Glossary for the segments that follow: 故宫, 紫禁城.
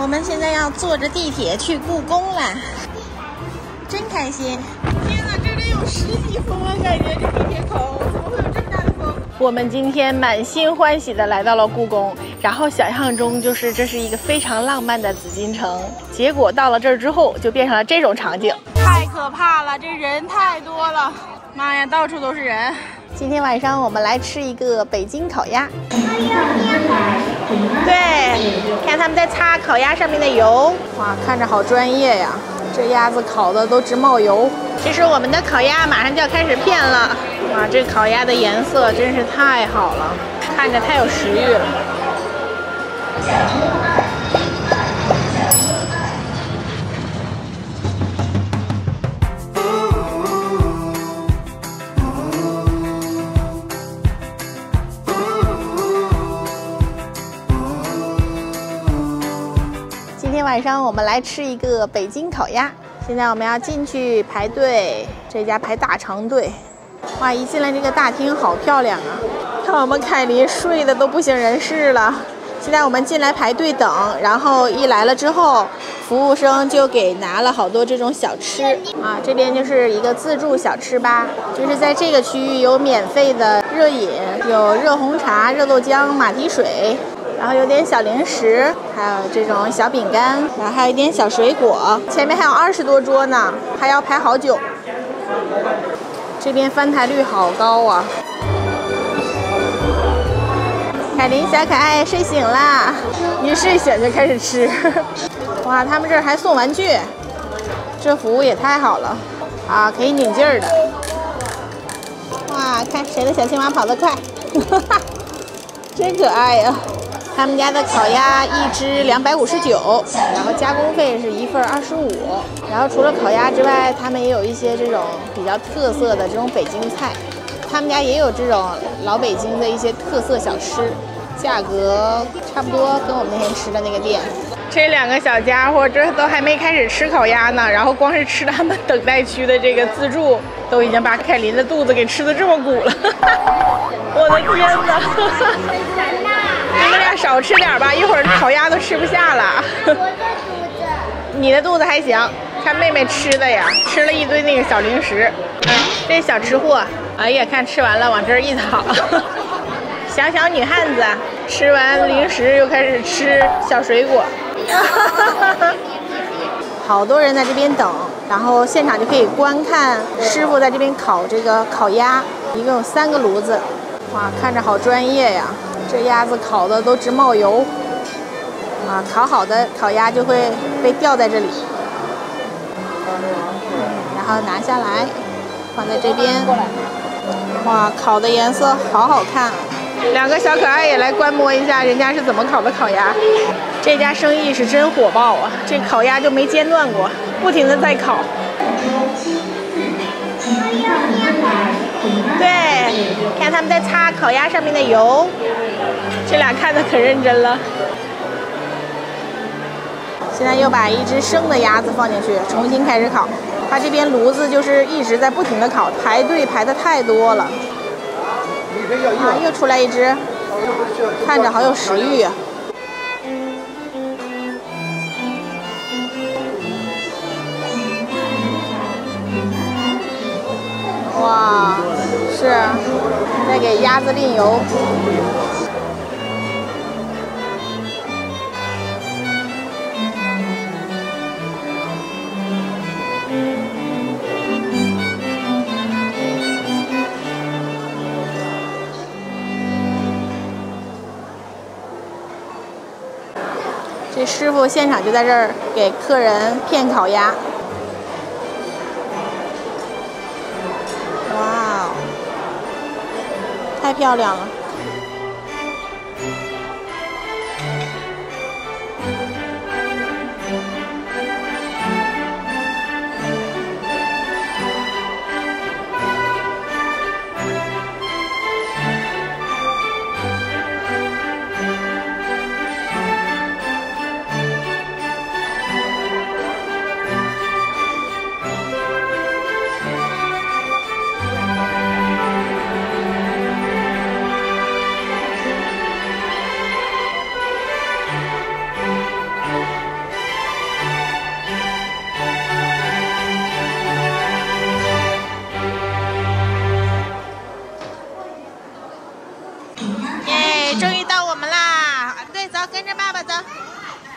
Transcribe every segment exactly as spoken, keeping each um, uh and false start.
我们现在要坐着地铁去故宫啦，真开心！天哪，这里有十级风啊，感觉这地铁口怎么会有这么大的风？我们今天满心欢喜的来到了故宫，然后想象中就是这是一个非常浪漫的紫禁城，结果到了这儿之后就变成了这种场景，太可怕了，这人太多了，妈呀，到处都是人。今天晚上我们来吃一个北京烤鸭。对，看他们在擦烤鸭上面的油，哇，看着好专业呀！这鸭子烤的都直冒油。其实我们的烤鸭马上就要开始片了，哇，这烤鸭的颜色真是太好了，看着太有食欲了。晚上我们来吃一个北京烤鸭，现在我们要进去排队，这家排大长队。哇，一进来这个大厅好漂亮啊！看我们凯琳睡的都不省人事了。现在我们进来排队等，然后一来了之后，服务生就给拿了好多这种小吃啊。这边就是一个自助小吃吧，就是在这个区域有免费的热饮，有热红茶、热豆浆、马蹄水。然后有点小零食，还有这种小饼干，然后还有一点小水果。前面还有二十多桌呢，还要排好久。这边翻台率好高啊！凯琳小可爱睡醒啦，一睡醒就开始吃。哇，他们这儿还送玩具，这服务也太好了啊！可以拧劲儿的。哇，看谁的小青蛙跑得快，真可爱呀！他们家的烤鸭一只两百五十九，然后加工费是一份二十五。然后除了烤鸭之外，他们也有一些这种比较特色的这种北京菜，他们家也有这种老北京的一些特色小吃，价格差不多跟我们那天吃的那个店。这两个小家伙这都还没开始吃烤鸭呢，然后光是吃他们等待区的这个自助，都已经把凯琳的肚子给吃得这么鼓了，我的天哪！你们俩少吃点吧，一会儿烤鸭都吃不下了。我的肚子，你的肚子还行，看妹妹吃的呀，吃了一堆那个小零食。哎，这小吃货，哎呀，看吃完了往这儿一躺。小小女汉子，吃完零食又开始吃小水果。好多人在这边等，然后现场就可以观看师傅在这边烤这个烤鸭，一共有三个炉子。哇，看着好专业呀！这鸭子烤的都直冒油，啊，烤好的烤鸭就会被吊在这里，然后拿下来，放在这边。哇，烤的颜色好好看！两个小可爱也来观摩一下人家是怎么烤的烤鸭。这家生意是真火爆啊！这烤鸭就没间断过，不停的在烤。对，看他们在擦烤鸭上面的油，这俩看的可认真了。现在又把一只生的鸭子放进去，重新开始烤。它这边炉子就是一直在不停的烤，排队排的太多了。啊，又出来一只，看着好有食欲啊！哇，是在给鸭子淋油。这师傅现场就在这儿给客人片烤鸭。太漂亮了！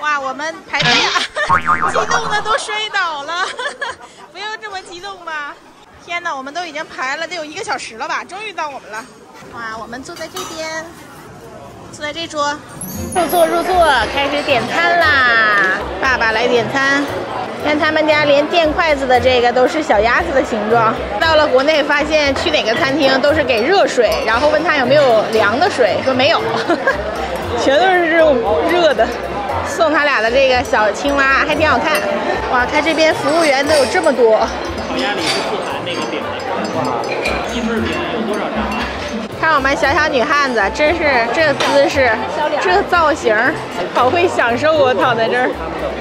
哇，我们排队啊，激动的都摔倒了，不要这么激动吧！天哪，我们都已经排了得有一个小时了吧，终于到我们了。哇，我们坐在这边，坐在这桌，入座入座，开始点餐啦！爸爸来点餐。 看他们家连垫筷子的这个都是小鸭子的形状。到了国内发现去哪个餐厅都是给热水，然后问他有没有凉的水，说没有，呵呵全都是这种热的。送他俩的这个小青蛙还挺好看。哇，看这边服务员都有这么多。烤鸭里不含那个饼的，一份饼有多少张啊？看我们小小女汉子，真是这姿势，这造型，好会享受我躺在这儿。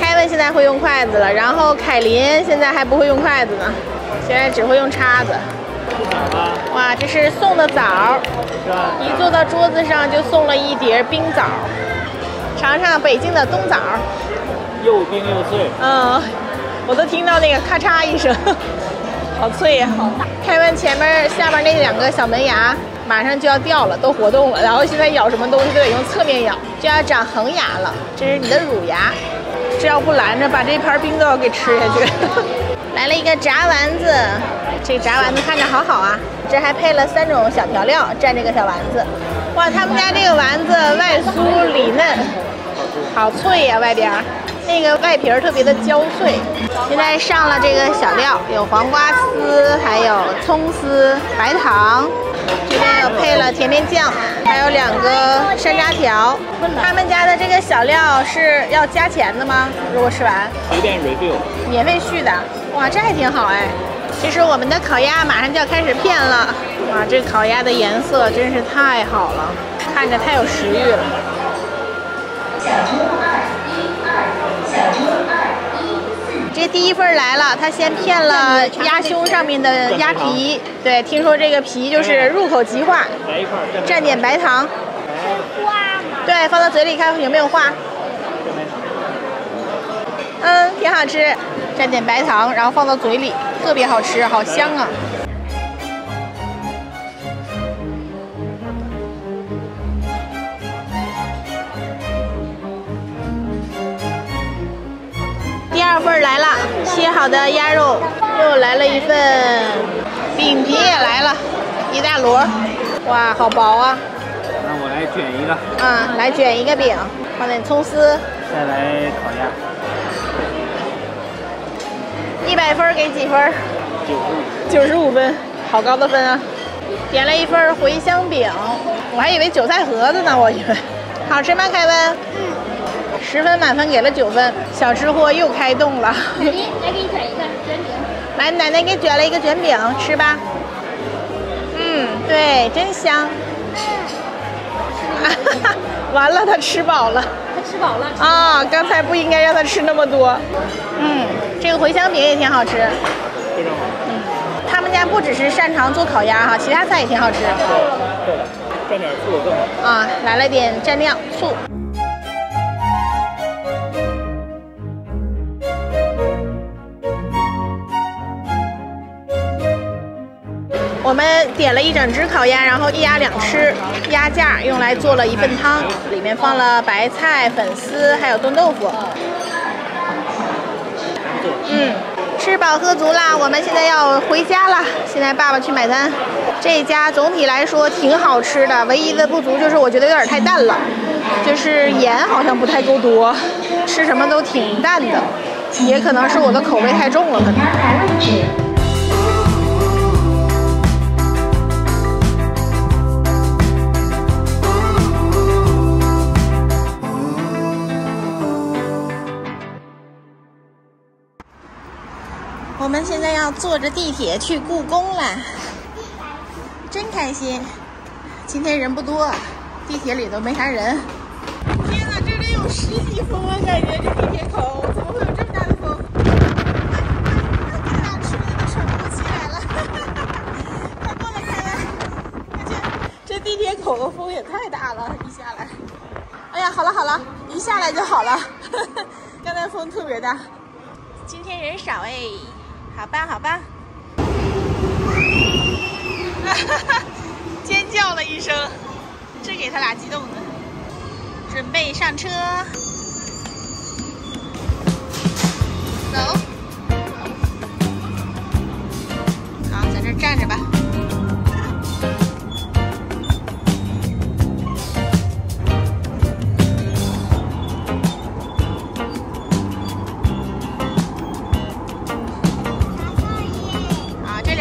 凯文现在会用筷子了，然后凯琳现在还不会用筷子呢，现在只会用叉子。哇，这是送的枣，一坐到桌子上就送了一碟冰枣，尝尝北京的冬枣，又冰又脆。嗯，我都听到那个咔嚓一声，好脆呀！凯文前面下边那两个小门牙马上就要掉了，都活动了，然后现在咬什么东西都得用侧面咬，就要长恒牙了。这是你的乳牙。 这要不拦着，把这盘冰豆给吃下去。来了一个炸丸子，这炸丸子看着好好啊，这还配了三种小调料蘸这个小丸子。哇，他们家这个丸子外酥里嫩，好脆呀、啊，外边那个外皮儿特别的焦脆。现在上了这个小料，有黄瓜丝，还有葱丝、白糖。 这边有配了甜面酱，还有两个山楂条。他们家的这个小料是要加钱的吗？如果吃完随便 review， 免费续的。哇，这还挺好哎。其实我们的烤鸭马上就要开始片了。哇，这烤鸭的颜色真是太好了，看着太有食欲了。小猪二一二，小猪二一四。这第一份来了，他先片了鸭胸上面的鸭皮。 对，听说这个皮就是入口即化，来一块蘸点白糖，是化吗？对，放到嘴里看有没有化。嗯，挺好吃，蘸点白糖，然后放到嘴里，特别好吃，好香啊！第二份来了，切好的鸭肉，又来了一份。 饼皮也来了，一大摞，哇，好薄啊！那我来卷一个。嗯，来卷一个饼，放点葱丝。再来烤鸭。一百分给几分？九十五。九十五分，好高的分啊！点了一份茴香饼，我还以为韭菜盒子呢，我以为。好吃吗，凯文？嗯。十分满分给了九分，小吃货又开动了。凯琳，来给你卷一个卷饼。 来，奶奶给卷了一个卷饼，吃吧。嗯，对，真香。完了，他吃饱了。他吃饱了。啊、哦，刚才不应该让他吃那么多。嗯，这个茴香饼也挺好吃。非常好。嗯，他们家不只是擅长做烤鸭哈，其他菜也挺好吃。对了，蘸点醋更好。啊，来了点蘸料醋。 我们点了一整只烤鸭，然后一鸭两吃，鸭架用来做了一份汤，里面放了白菜、粉丝，还有炖豆腐。嗯，吃饱喝足啦，我们现在要回家了。现在爸爸去买单。这家总体来说挺好吃的，唯一的不足就是我觉得有点太淡了，就是盐好像不太够多，吃什么都挺淡的，也可能是我的口味太重了，可能。 我们现在要坐着地铁去故宫啦，真开心！今天人不多，地铁里都没啥人。天哪，这里有十几风啊！感觉这地铁口怎么会有这么大的风？给大吃的都喘不过气来了，快过来看看！这地铁口的风也太大了，一下来，哎呀，好了好了，一下来就好了。刚才风特别大，今天人少哎。 好吧，好吧，尖叫了一声，这给他俩激动的，准备上车。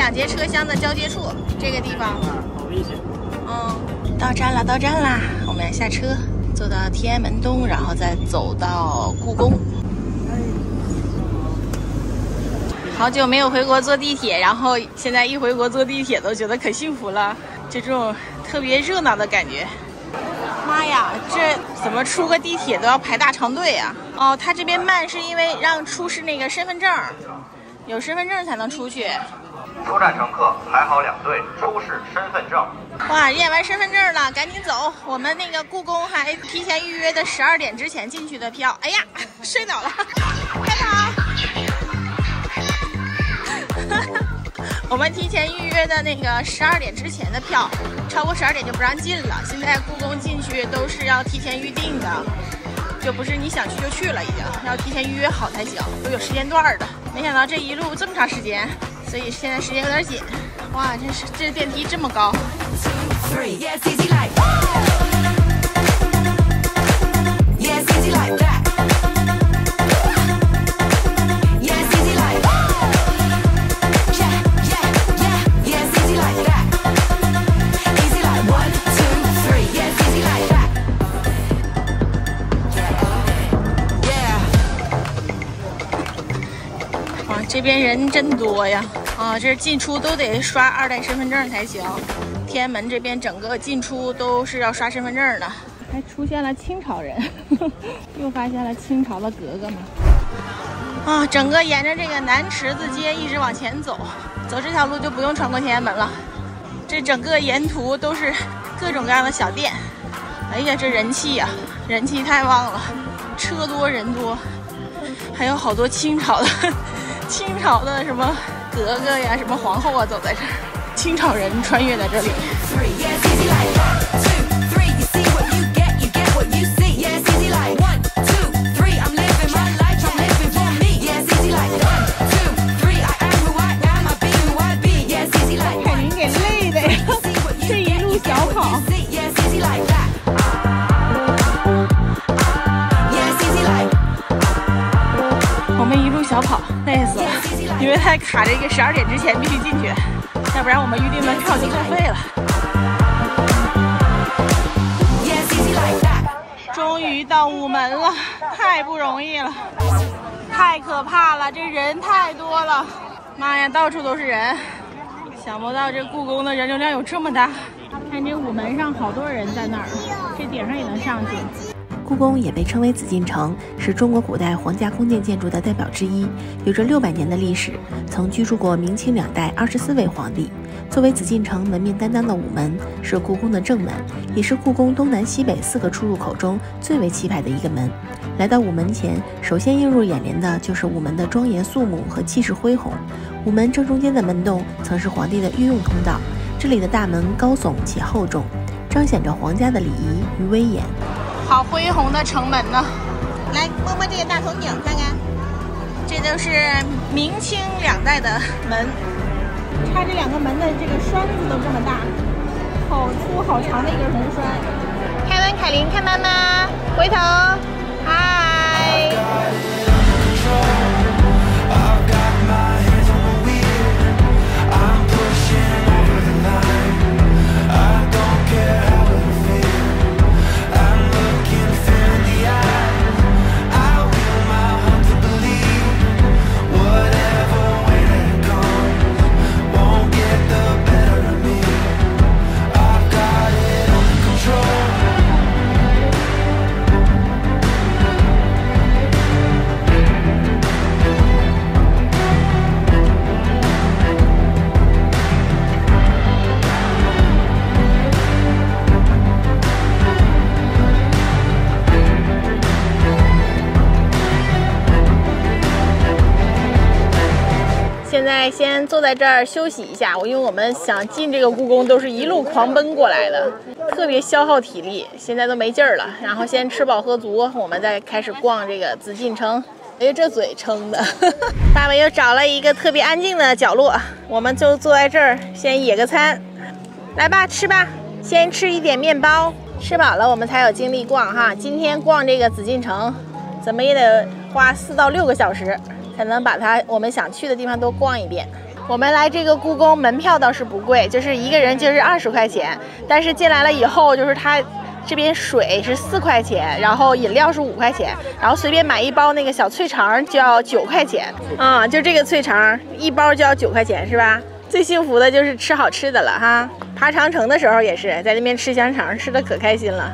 两节车厢的交接处这个地方。好危险。嗯，到站了，到站啦！我们要下车，坐到天安门东，然后再走到故宫。好久没有回国坐地铁，然后现在一回国坐地铁都觉得可幸福了，就这种特别热闹的感觉。 妈呀，这怎么出个地铁都要排大长队啊？哦，他这边慢是因为让出示那个身份证，有身份证才能出去。出站乘客排好两队，出示身份证。哇，验完身份证了，赶紧走！我们那个故宫还提前预约的十二点之前进去的票。哎呀，摔倒了，快跑！我们提前预约的那个十二点之前的票，超过十二点就不让进了。现在故宫进去都是要提前预定的，就不是你想去就去了，已经要提前预约好才行，都有时间段的。没想到这一路这么长时间，所以现在时间有点紧。哇，真是这电梯这么高。这边人真多呀！啊，这进出都得刷二代身份证才行。天安门这边整个进出都是要刷身份证的。还出现了清朝人，呵呵又发现了清朝的格格们。啊，整个沿着这个南池子街一直往前走，走这条路就不用穿过天安门了。这整个沿途都是各种各样的小店。哎呀，这人气呀、啊，人气太旺了，车多人多，还有好多清朝的。 清朝的什么格格呀，什么皇后啊，走在这儿，清朝人穿越在这里。肯定给累的呀，这一路小跑。 小跑累死了，因为他卡着一个十二点之前必须进去，要不然我们预定的票就作废了。终于到午门了，太不容易了，太可怕了，这人太多了，妈呀，到处都是人，想不到这故宫的人流量有这么大。看这午门上好多人在那儿，这顶上也能上去。 故宫也被称为紫禁城，是中国古代皇家宫殿建筑的代表之一，有着六百年的历史，曾居住过明清两代二十四位皇帝。作为紫禁城门面担当的午门，是故宫的正门，也是故宫东南西北四个出入口中最为气派的一个门。来到午门前，首先映入眼帘的就是午门的庄严肃穆和气势恢宏。午门正中间的门洞曾是皇帝的御用通道，这里的大门高耸且厚重，彰显着皇家的礼仪与威严。 好恢宏的城门呢！来摸摸这个大头顶，看看，这就是明清两代的门。它这两个门的这个栓子都这么大，好粗好长的一根门栓。开门，凯琳，看妈妈，回头，嗨。现在先坐在这儿休息一下，我因为我们想进这个故宫都是一路狂奔过来的，特别消耗体力，现在都没劲儿了。然后先吃饱喝足，我们再开始逛这个紫禁城。哎，这嘴撑的，爸爸又找了一个特别安静的角落，我们就坐在这儿先野个餐。来吧，吃吧，先吃一点面包，吃饱了我们才有精力逛哈。今天逛这个紫禁城，怎么也得花四到六个小时。 才能把它我们想去的地方都逛一遍。我们来这个故宫门票倒是不贵，就是一个人就是二十块钱，但是进来了以后就是它。 这边水是四块钱，然后饮料是五块钱，然后随便买一包那个小脆肠就要九块钱啊、嗯！就这个脆肠一包就要九块钱是吧？最幸福的就是吃好吃的了哈！爬长城的时候也是在那边吃香肠，吃的可开心了。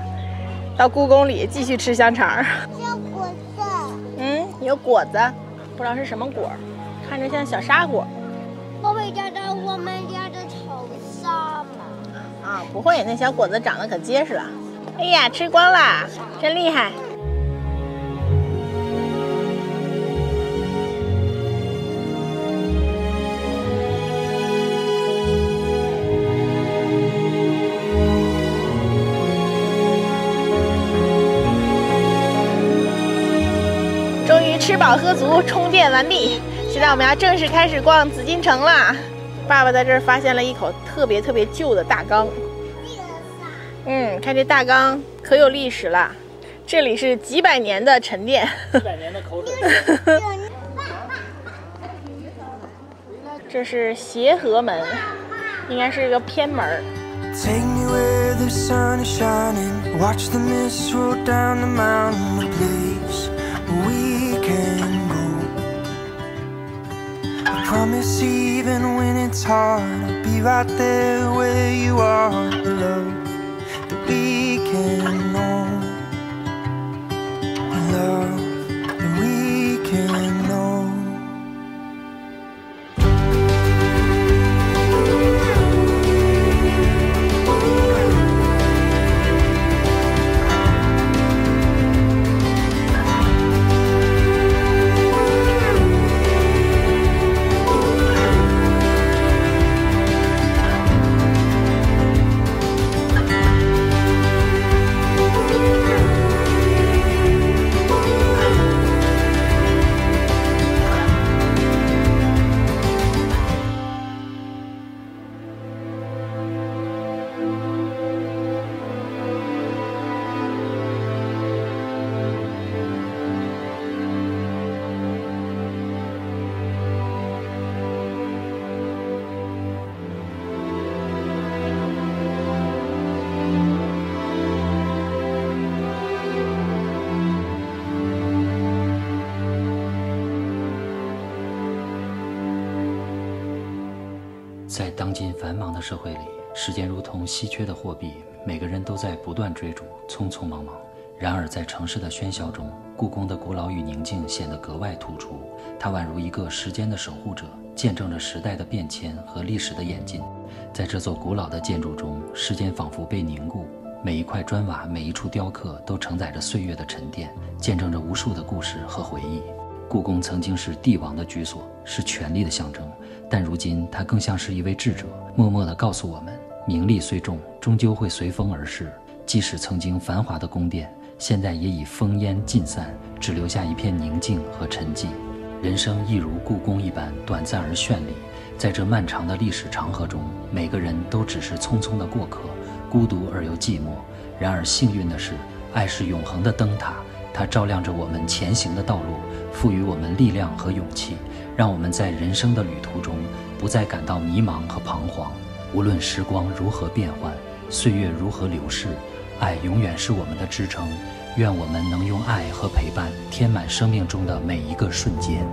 到故宫里继续吃香肠。有果子。嗯，有果子，不知道是什么果，看着像小沙果。我们家的我们家的头沙嘛。啊，不会，那小果子长得可结实了。 哎呀，吃光啦，真厉害！终于吃饱喝足，充电完毕。现在我们要正式开始逛紫禁城啦！爸爸在这儿发现了一口特别特别旧的大缸。 嗯，看这大缸可有历史了，这里是几百年的沉淀，几百年的口水。这是协和门，应该是一个偏门。We can know love, and we can know.在当今繁忙的社会里，时间如同稀缺的货币，每个人都在不断追逐，匆匆忙忙。然而，在城市的喧嚣中，故宫的古老与宁静显得格外突出。它宛如一个时间的守护者，见证着时代的变迁和历史的演进。在这座古老的建筑中，时间仿佛被凝固，每一块砖瓦、每一处雕刻都承载着岁月的沉淀，见证着无数的故事和回忆。 故宫曾经是帝王的居所，是权力的象征，但如今它更像是一位智者，默默地告诉我们：名利虽重，终究会随风而逝。即使曾经繁华的宫殿，现在也已风烟尽散，只留下一片宁静和沉寂。人生亦如故宫一般短暂而绚丽，在这漫长的历史长河中，每个人都只是匆匆的过客，孤独而又寂寞。然而幸运的是，爱是永恒的灯塔。 它照亮着我们前行的道路，赋予我们力量和勇气，让我们在人生的旅途中不再感到迷茫和彷徨。无论时光如何变幻，岁月如何流逝，爱永远是我们的支撑。愿我们能用爱和陪伴填满生命中的每一个瞬间。